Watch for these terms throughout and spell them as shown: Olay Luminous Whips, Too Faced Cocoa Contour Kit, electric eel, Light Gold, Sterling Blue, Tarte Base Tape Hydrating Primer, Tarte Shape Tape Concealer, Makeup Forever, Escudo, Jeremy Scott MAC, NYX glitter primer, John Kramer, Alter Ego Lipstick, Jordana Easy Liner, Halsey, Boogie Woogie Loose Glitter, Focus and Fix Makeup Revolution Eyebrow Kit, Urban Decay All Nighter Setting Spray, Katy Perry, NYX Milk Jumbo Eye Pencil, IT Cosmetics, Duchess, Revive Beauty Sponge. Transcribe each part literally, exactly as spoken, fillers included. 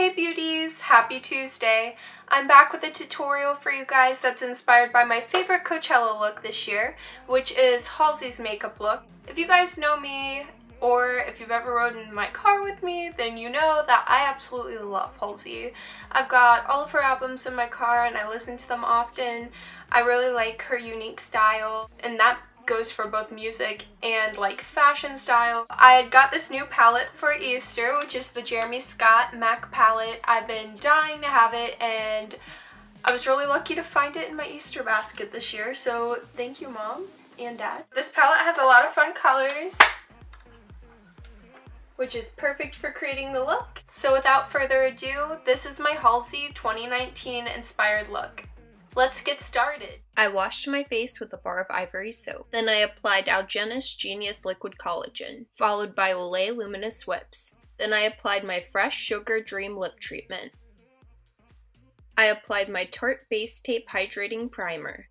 Hey beauties, happy Tuesday. I'm back with a tutorial for you guys that's inspired by my favorite Coachella look this year, which is Halsey's makeup look. If you guys know me, or if you've ever rode in my car with me, then you know that I absolutely love Halsey. I've got all of her albums in my car and I listen to them often. I really like her unique style, and that goes for both music and like fashion style. I had got this new palette for Easter, which is the Jeremy Scott MAC palette. I've been dying to have it, and I was really lucky to find it in my Easter basket this year, so thank you Mom and Dad. This palette has a lot of fun colors, which is perfect for creating the look. So without further ado, this is my Halsey twenty nineteen inspired look. Let's get started. I washed my face with a bar of ivory soap. Then I applied Algenist Genius Liquid Collagen, followed by Olay Luminous Whips. Then I applied my Fresh Sugar Dream Lip Treatment. I applied my Tarte Base Tape Hydrating Primer.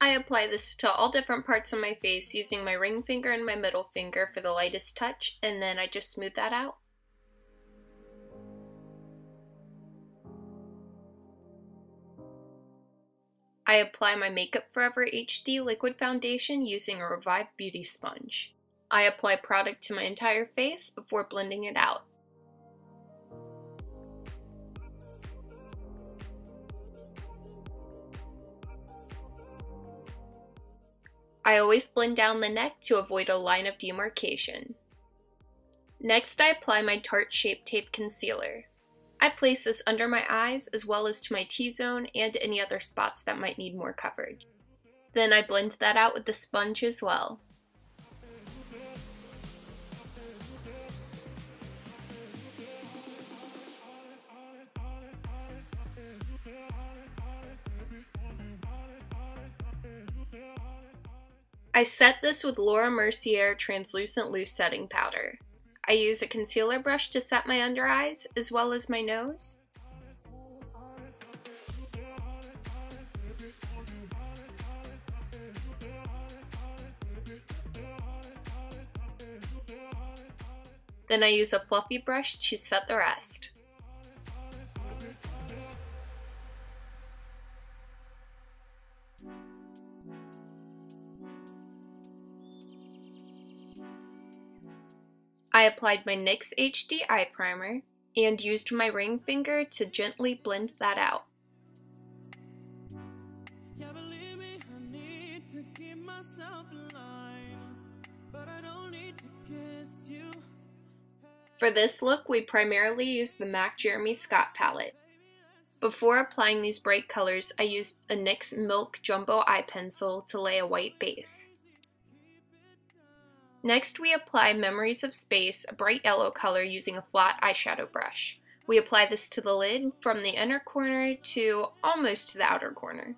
I apply this to all different parts of my face using my ring finger and my middle finger for the lightest touch, and then I just smooth that out. I apply my Makeup Forever H D Liquid Foundation using a Revive Beauty Sponge. I apply product to my entire face before blending it out. I always blend down the neck to avoid a line of demarcation. Next, I apply my Tarte Shape Tape Concealer. I place this under my eyes as well as to my T-zone and any other spots that might need more coverage. Then I blend that out with the sponge as well. I set this with Laura Mercier Translucent Loose Setting Powder. I use a concealer brush to set my under eyes, as well as my nose. Then I use a fluffy brush to set the rest. I applied my NYX H D Eye Primer and used my ring finger to gently blend that out. For this look, we primarily used the MAC Jeremy Scott palette. Before applying these bright colors, I used a NYX Milk Jumbo Eye Pencil to lay a white base. Next, we apply Memories of Space, a bright yellow color, using a flat eyeshadow brush. We apply this to the lid from the inner corner to almost to the outer corner.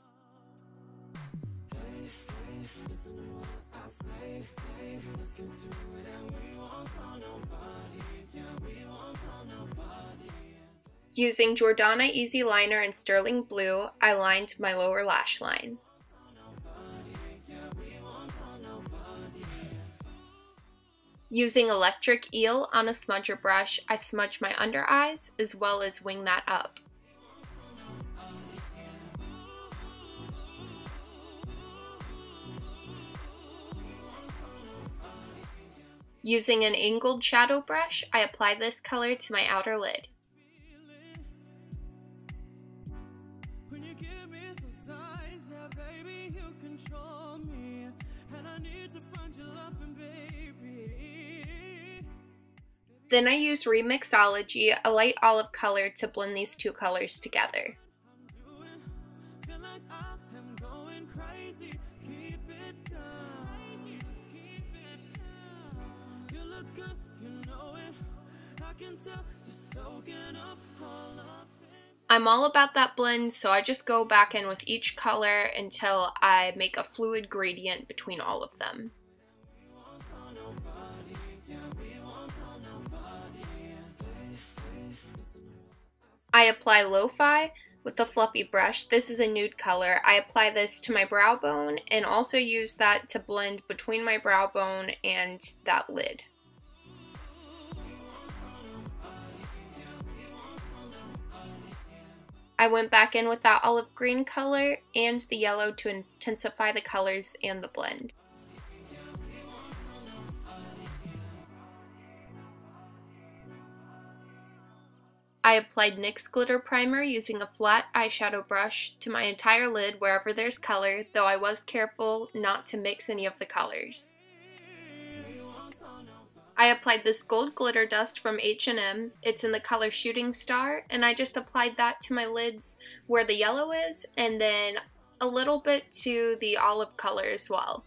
Using Jordana Easy Liner and Sterling Blue, I lined my lower lash line. Using Electric Eel on a smudger brush, I smudge my under eyes as well as wing that up. Using an angled shadow brush, I apply this color to my outer lid. Then I use Remixology, a light olive color, to blend these two colors together. I'm all about that blend, so I just go back in with each color until I make a fluid gradient between all of them. I apply Lo-Fi with a fluffy brush. This is a nude color. I apply this to my brow bone and also use that to blend between my brow bone and that lid. I went back in with that olive green color and the yellow to intensify the colors and the blend. I applied NYX glitter primer using a flat eyeshadow brush to my entire lid wherever there's color, though I was careful not to mix any of the colors. I applied this gold glitter dust from H and M, it's in the color Shooting Star, and I just applied that to my lids where the yellow is, and then a little bit to the olive color as well.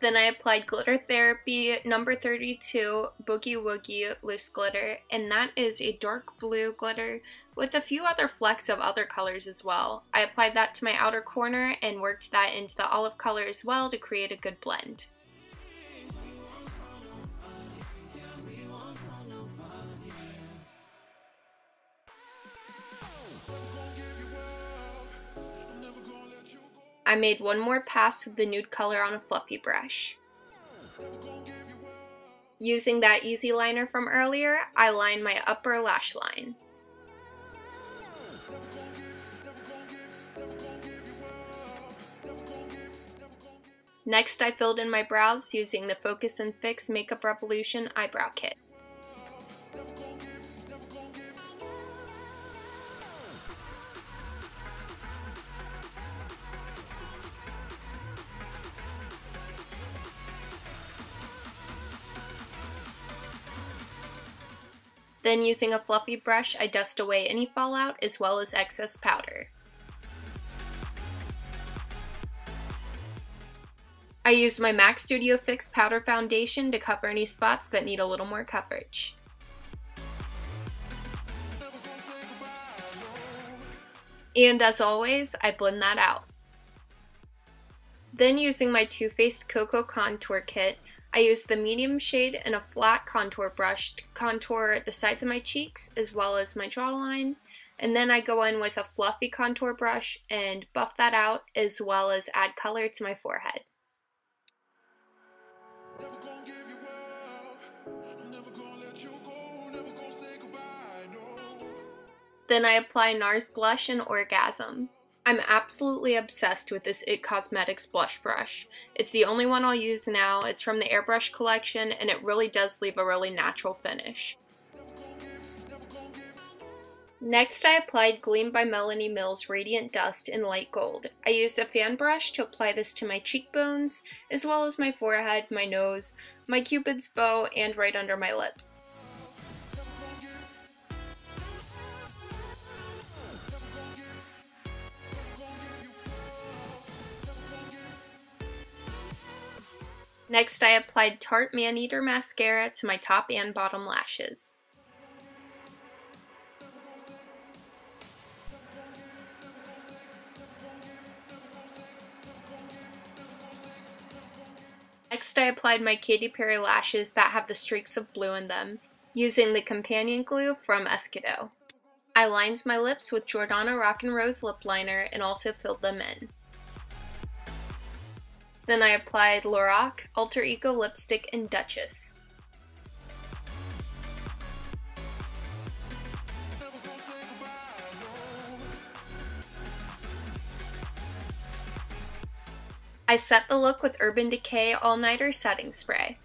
Then I applied Glitter Therapy number thirty-two Boogie Woogie Loose Glitter, and that is a dark blue glitter with a few other flecks of other colors as well. I applied that to my outer corner and worked that into the olive color as well to create a good blend. I made one more pass with the nude color on a fluffy brush. Using that Easy Liner from earlier, I lined my upper lash line. Next, I filled in my brows using the Focus and Fix Makeup Revolution Eyebrow Kit. Then using a fluffy brush, I dust away any fallout as well as excess powder. I used my MAC Studio Fix Powder Foundation to cover any spots that need a little more coverage. And as always, I blend that out. Then using my Too Faced Cocoa Contour Kit, I used the medium shade and a flat contour brush to contour the sides of my cheeks as well as my jawline, and then I go in with a fluffy contour brush and buff that out as well as add color to my forehead. Then I apply NARS Blush and Orgasm. I'm absolutely obsessed with this I T Cosmetics blush brush. It's the only one I'll use now, it's from the Airbrush Collection, and it really does leave a really natural finish. Next, I applied Gleam by Melanie Mills Radiant Dust in Light Gold. I used a fan brush to apply this to my cheekbones, as well as my forehead, my nose, my cupid's bow, and right under my lips. Next, I applied Tarte Maneater Mascara to my top and bottom lashes. Next, I applied my Katy Perry lashes that have the streaks of blue in them, using the companion glue from Escudo. I lined my lips with Jordana Rockin' Rose Lip Liner and also filled them in. Then I applied Lorac, Alter Ego Lipstick, and Duchess. I set the look with Urban Decay All Nighter Setting Spray.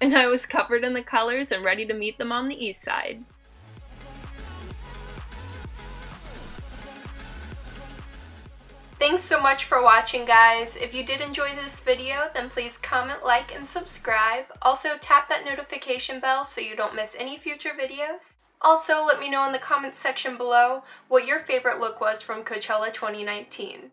And I was covered in the colors and ready to meet them on the east side. Thanks so much for watching, guys. If you did enjoy this video, then please comment, like, and subscribe. Also, tap that notification bell so you don't miss any future videos. Also, let me know in the comments section below what your favorite look was from Coachella twenty nineteen.